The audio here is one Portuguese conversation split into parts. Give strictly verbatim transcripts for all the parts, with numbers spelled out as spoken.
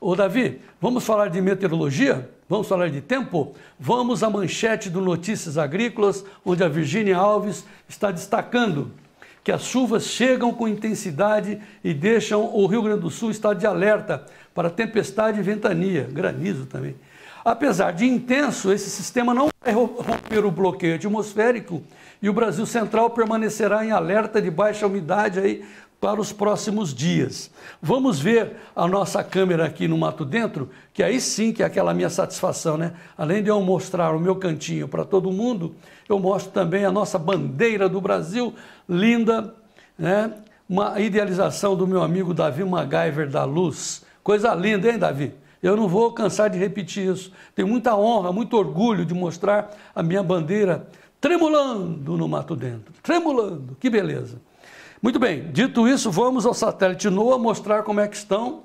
Ô Davi, vamos falar de meteorologia? Vamos falar de tempo? Vamos à manchete do Notícias Agrícolas, onde a Virgínia Alves está destacando que as chuvas chegam com intensidade e deixam o Rio Grande do Sul em estado de alerta para tempestade e ventania, granizo também. Apesar de intenso, esse sistema não vai romper o bloqueio atmosférico e o Brasil Central permanecerá em alerta de baixa umidade aí para os próximos dias. Vamos ver a nossa câmera aqui no Mato Dentro, que aí sim que é aquela minha satisfação, né? Além de eu mostrar o meu cantinho para todo mundo, eu mostro também a nossa bandeira do Brasil, linda, né? Uma idealização do meu amigo Davi MacGyver da Luz. Coisa linda, hein, Davi? Eu não vou cansar de repetir isso. Tenho muita honra, muito orgulho de mostrar a minha bandeira tremulando no Mato Dentro. Tremulando, que beleza. Muito bem, dito isso, vamos ao satélite NOAA mostrar como é que estão,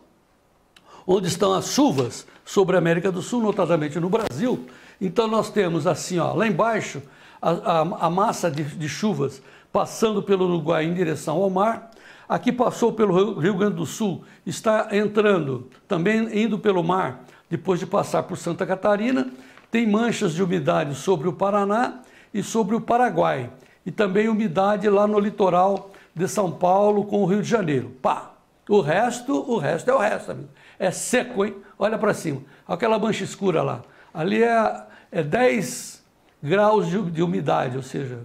onde estão as chuvas sobre a América do Sul, notadamente no Brasil. Então nós temos assim, ó, lá embaixo, a, a, a massa de, de chuvas passando pelo Uruguai em direção ao mar. Aqui passou pelo Rio Grande do Sul, está entrando, também indo pelo mar, depois de passar por Santa Catarina. Tem manchas de umidade sobre o Paraná e sobre o Paraguai. E também umidade lá no litoral de São Paulo com o Rio de Janeiro. Pá! O resto, o resto é o resto, amigo. É seco, hein? Olha para cima. Aquela mancha escura lá. Ali é, é dez graus de, de umidade, ou seja,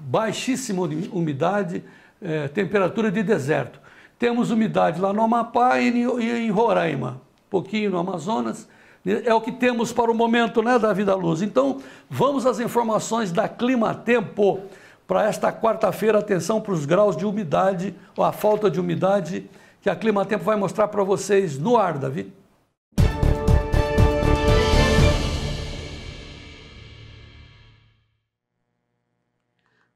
baixíssima umidade, é, temperatura de deserto. Temos umidade lá no Amapá e em, e em Roraima, um pouquinho no Amazonas. É o que temos para o momento, né, Davi da Luz? Então, vamos às informações da Climatempo. Para esta quarta-feira, atenção para os graus de umidade, ou a falta de umidade, que a Climatempo vai mostrar para vocês no ar, Davi.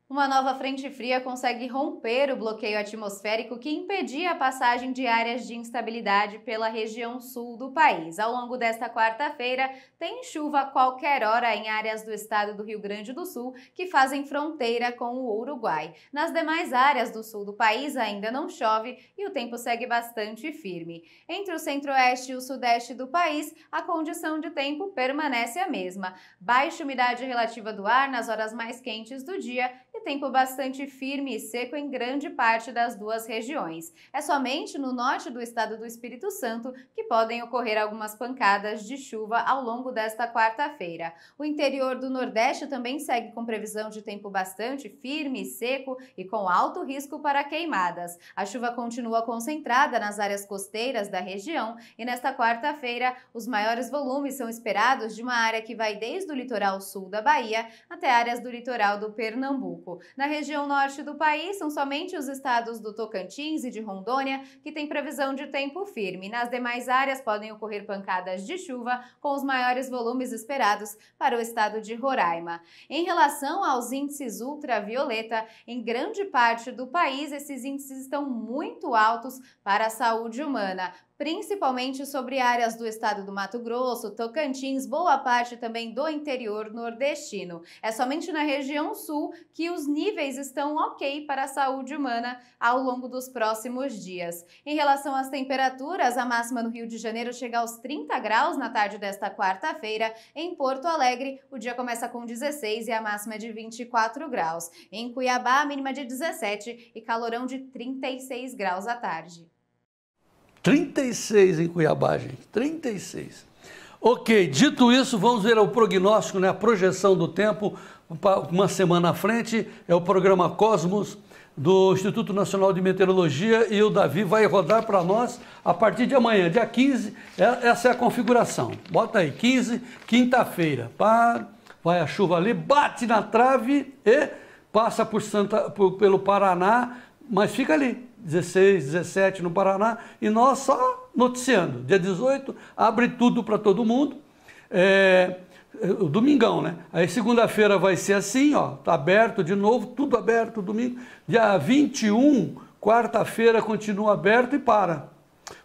Uma nova frente fria consegue romper o bloqueio atmosférico que impedia a passagem de áreas de instabilidade pela região sul do país. Ao longo desta quarta-feira, tem chuva a qualquer hora em áreas do estado do Rio Grande do Sul que fazem fronteira com o Uruguai. Nas demais áreas do sul do país ainda não chove e o tempo segue bastante firme. Entre o centro-oeste e o sudeste do país, a condição de tempo permanece a mesma. Baixa umidade relativa do ar nas horas mais quentes do dia e tem tempo bastante firme e seco em grande parte das duas regiões. É somente no norte do estado do Espírito Santo que podem ocorrer algumas pancadas de chuva ao longo desta quarta-feira. O interior do Nordeste também segue com previsão de tempo bastante firme e seco e com alto risco para queimadas. A chuva continua concentrada nas áreas costeiras da região e nesta quarta-feira os maiores volumes são esperados de uma área que vai desde o litoral sul da Bahia até áreas do litoral do Pernambuco. Na região norte do país, são somente os estados do Tocantins e de Rondônia que têm previsão de tempo firme. Nas demais áreas podem ocorrer pancadas de chuva, com os maiores volumes esperados para o estado de Roraima. Em relação aos índices ultravioleta, em grande parte do país esses índices estão muito altos para a saúde humana, principalmente sobre áreas do estado do Mato Grosso, Tocantins, boa parte também do interior nordestino. É somente na região sul que os níveis estão ok para a saúde humana ao longo dos próximos dias. Em relação às temperaturas, a máxima no Rio de Janeiro chega aos trinta graus na tarde desta quarta-feira. Em Porto Alegre, o dia começa com dezesseis e a máxima é de vinte e quatro graus. Em Cuiabá, a mínima de dezessete e calorão de trinta e seis graus à tarde. trinta e seis em Cuiabá, gente, trinta e seis. Ok, dito isso, vamos ver o prognóstico, né? A projeção do tempo para uma semana à frente. É o programa Cosmos do Instituto Nacional de Meteorologia e o Davi vai rodar para nós a partir de amanhã, dia quinze. Essa é a configuração. Bota aí, quinze, quinta-feira. Vai a chuva ali, bate na trave e passa por Santa, por, pelo Paraná, mas fica ali. dezesseis, dezessete no Paraná, e nós só noticiando. Dia dezoito, abre tudo para todo mundo. É, o domingão, né? Aí segunda-feira vai ser assim, ó, tá aberto de novo, tudo aberto domingo. Dia vinte e um, quarta-feira, continua aberto e para.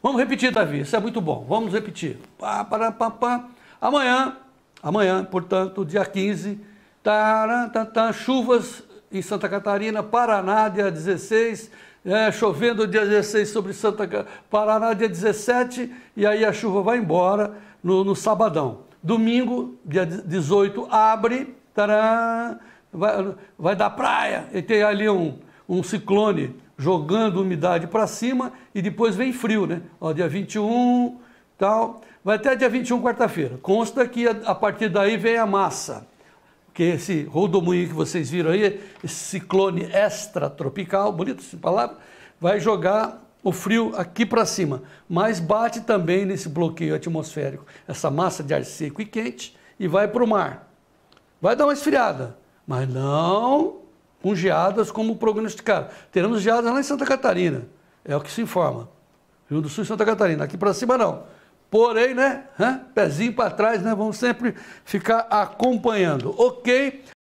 Vamos repetir, Davi, isso é muito bom. Vamos repetir. Pá, pá, pá, pá. Amanhã, amanhã, portanto, dia quinze, tará, tá, tá, chuvas em Santa Catarina, Paraná, dia dezesseis, É, chovendo dia dezesseis sobre Santa Paraná, dia dezessete, e aí a chuva vai embora no, no sabadão. Domingo, dia dezoito, abre, taran, vai, vai dar praia, e tem ali um, um ciclone jogando umidade para cima, e depois vem frio, né? Ó, dia vinte e um, tal, vai até dia vinte e um, quarta-feira. Consta que a, a partir daí vem a massa. Que esse rodomoinho que vocês viram aí, esse ciclone extratropical, bonito essa palavra, vai jogar o frio aqui para cima, mas bate também nesse bloqueio atmosférico, essa massa de ar seco e quente, e vai para o mar. Vai dar uma esfriada, mas não com geadas como prognosticaram. Teremos geadas lá em Santa Catarina, é o que se informa. Rio do Sul e Santa Catarina, aqui para cima não. Porém, né, pezinho para trás, né, vamos sempre ficar acompanhando, ok?